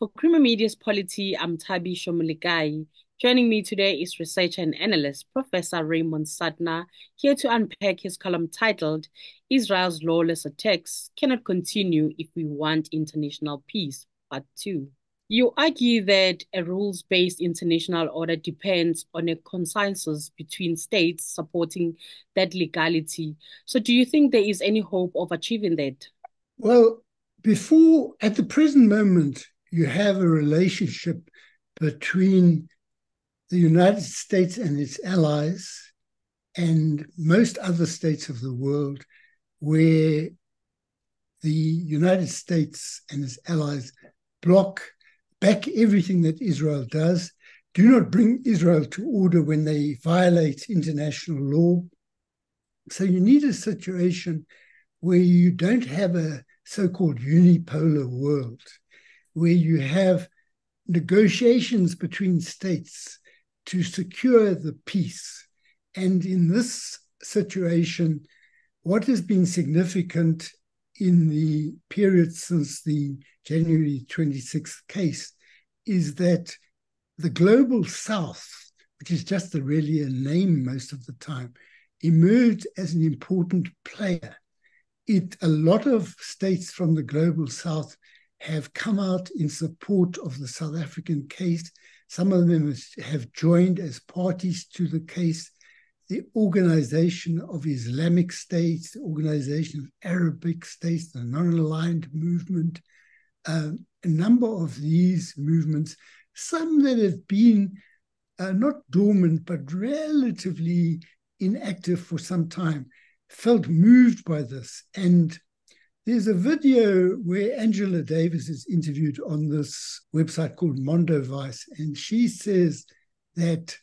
For Creamer Media's Polity, I'm Tabi Shomuligai. Joining me today is researcher and analyst, Professor Raymond Suttner, here to unpack his column titled, Israel's Lawless Attacks Cannot Continue If We Want International Peace, Part 2. You argue that a rules-based international order depends on a consensus between states supporting that legality. So do you think there is any hope of achieving that? Well, at the present moment, you have a relationship between the United States and its allies and most other states of the world where the United States and its allies block back everything that Israel does, do not bring Israel to order when they violate international law. So you need a situation where you don't have a so-called unipolar world, where you have negotiations between states to secure the peace. And in this situation, what has been significant in the period since the January 26th case is that the global South, which is just really a name most of the time, emerged as an important player. A lot of states from the global South have come out in support of the South African case. Some of them have joined as parties to the case. The Organization of Islamic States, the Organization of Arabic States, the Non-Aligned Movement, a number of these movements, some that have been not dormant, but relatively inactive for some time, felt moved by this. And there's a video where Angela Davis is interviewed on this website called Mondo Vice, and she says that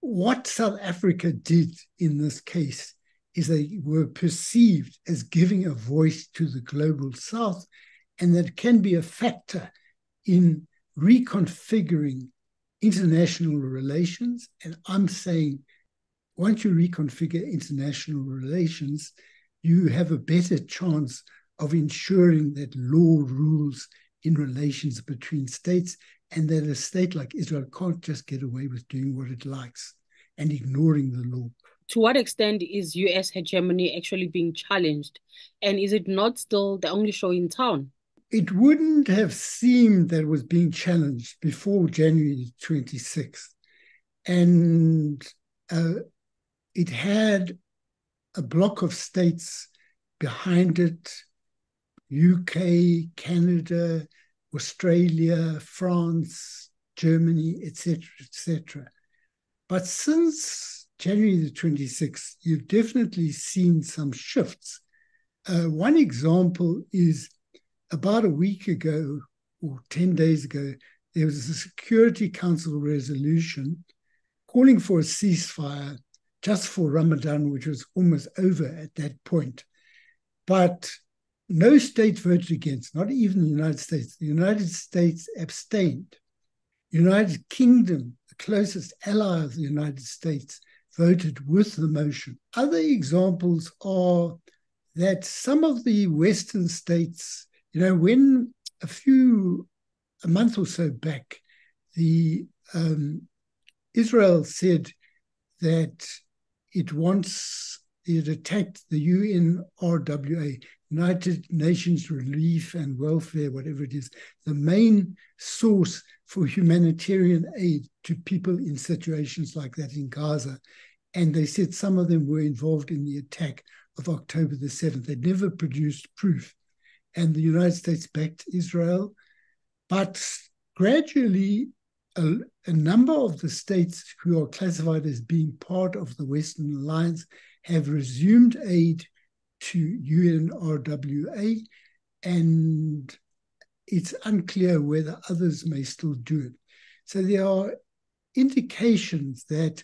what South Africa did in this case is they were perceived as giving a voice to the global South, and that can be a factor in reconfiguring international relations. And I'm saying, once you reconfigure international relations, you have a better chance of ensuring that law rules in relations between states, and that a state like Israel can't just get away with doing what it likes and ignoring the law. To what extent is US hegemony actually being challenged? And is it not still the only show in town? It wouldn't have seemed that it was being challenged before January 26th. And it had a block of states behind it, UK, Canada, Australia, France, Germany, etc., etc. But since January the 26th, you've definitely seen some shifts. One example is about a week ago or 10 days ago, there was a Security Council resolution calling for a ceasefire just for Ramadan, which was almost over at that point. But no state voted against, not even the United States. The United States abstained. United Kingdom, the closest ally of the United States, voted with the motion. Other examples are that some of the Western states, when a month or so back, Israel said that it attacked the UNRWA, United Nations Relief and Welfare, whatever it is, the main source for humanitarian aid to people in situations like that in Gaza. And they said some of them were involved in the attack of October the 7th. They never produced proof. And the United States backed Israel. But gradually, a number of the states who are classified as being part of the Western Alliance have resumed aid to UNRWA, and it's unclear whether others may still do it. So there are indications that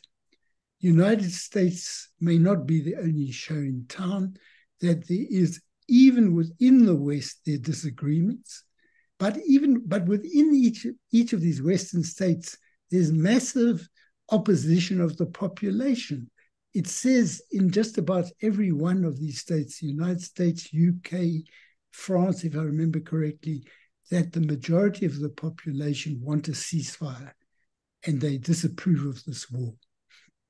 the United States may not be the only show in town, that there is, even within the West, there are disagreements, but within each of these Western states, there's massive opposition of the population. It says in just about every one of these states, the United States, UK, France, if I remember correctly, that the majority of the population want a ceasefire and they disapprove of this war.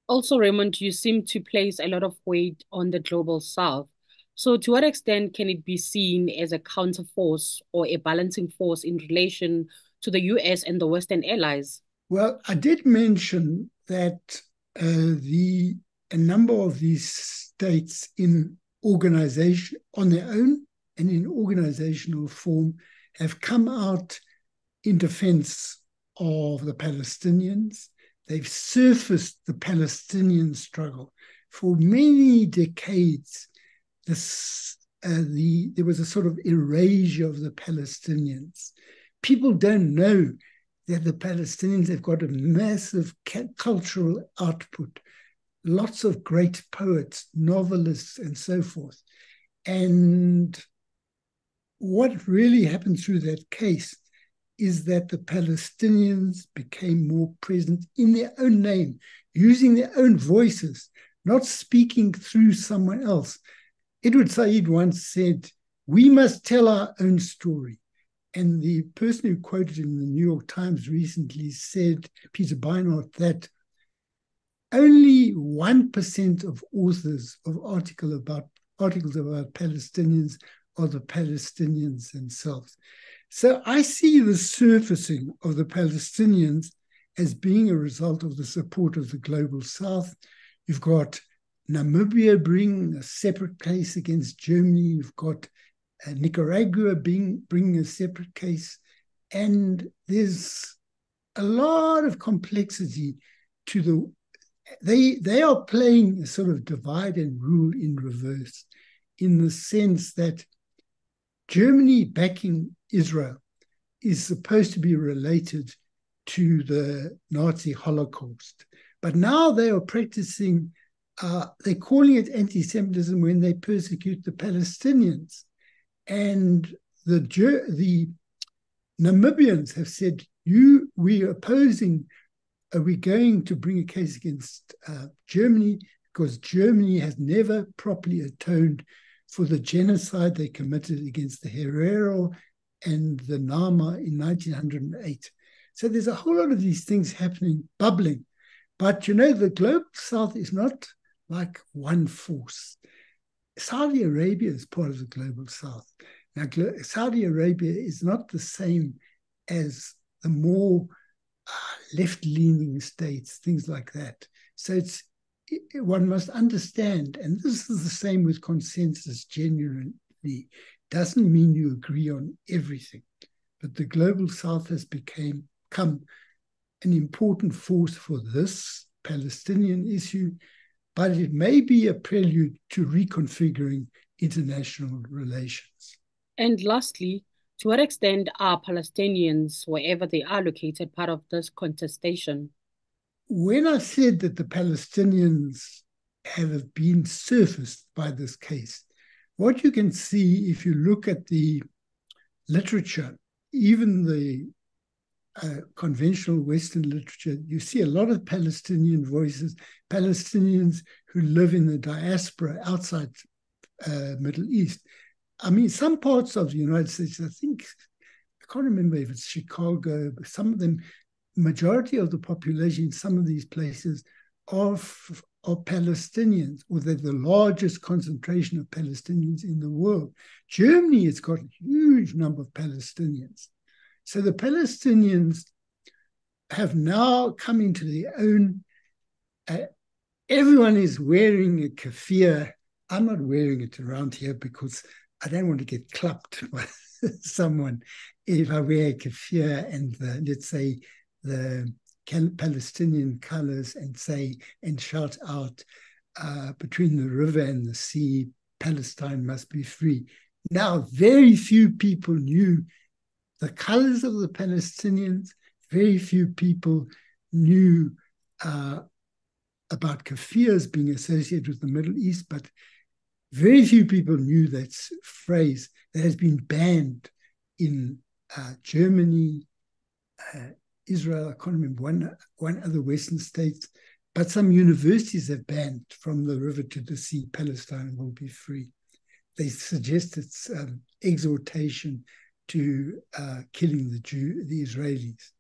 Also, Raymond, you seem to place a lot of weight on the global South. So to what extent can it be seen as a counterforce or a balancing force in relation to the US and the Western allies? Well, I did mention that a number of these states in organization on their own and in organizational form have come out in defense of the Palestinians. They've surfaced the Palestinian struggle. For many decades, there was a sort of erasure of the Palestinians. People don't know that the Palestinians have got a massive cultural output, lots of great poets, novelists, and so forth. And what really happened through that case is that the Palestinians became more present in their own name, using their own voices, not speaking through someone else. Edward Said once said, "We must tell our own story." And the person who quoted in the New York Times recently said, Peter Beinart, that only 1% of authors of articles about Palestinians are the Palestinians themselves. So I see the surfacing of the Palestinians as being a result of the support of the global South. You've got Namibia bringing a separate case against Germany. You've got Nicaragua bringing a separate case. And there's a lot of complexity to the... They are playing a sort of divide and rule in reverse, in the sense that Germany backing Israel is supposed to be related to the Nazi Holocaust. But now they are practicing... they're calling it anti-Semitism when they persecute the Palestinians. And the Namibians have said, we're going to bring a case against Germany because Germany has never properly atoned for the genocide they committed against the Herero and the Nama in 1908. So there's a whole lot of these things happening, bubbling. But, you know, the global South is not like one force. Saudi Arabia is part of the global South. Now, Saudi Arabia is not the same as the more left-leaning states, things like that. So one must understand, and this is the same with consensus genuinely, doesn't mean you agree on everything. But the global South has become an important force for this Palestinian issue, but it may be a prelude to reconfiguring international relations. And lastly, to what extent are Palestinians, wherever they are located, part of this contestation? When I said that the Palestinians have been surfaced by this case, what you can see if you look at the literature, even the conventional Western literature, you see a lot of Palestinian voices, Palestinians who live in the diaspora outside Middle East. I mean, some parts of the United States, I can't remember if it's Chicago, but some of them, majority of the population in some of these places are Palestinians, or they're the largest concentration of Palestinians in the world. Germany has got a huge number of Palestinians. So the Palestinians have now come into their own. Everyone is wearing a keffiyeh. I'm not wearing it around here because I don't want to get clapped by someone if I wear a keffiyeh and the Palestinian colors and shout out between the river and the sea, Palestine must be free. Now, very few people knew the colors of the Palestinians. Very few people knew about keffiyehs being associated with the Middle East, but very few people knew that phrase that has been banned in Germany, Israel, I can't remember one other Western state, but some universities have banned "from the river to the sea, Palestine will be free." They suggest it's exhortation to killing the Israelis.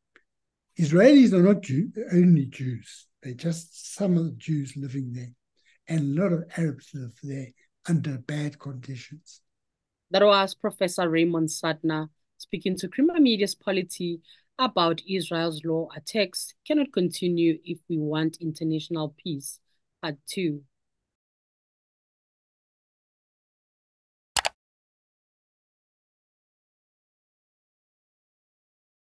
Israelis are not only Jews. They're just some of the Jews living there. And a lot of Arabs live there under bad conditions. That was Professor Raymond Suttner speaking to Creamer Media's Polity about Israel's law attacks cannot continue if we want international peace, Part 2.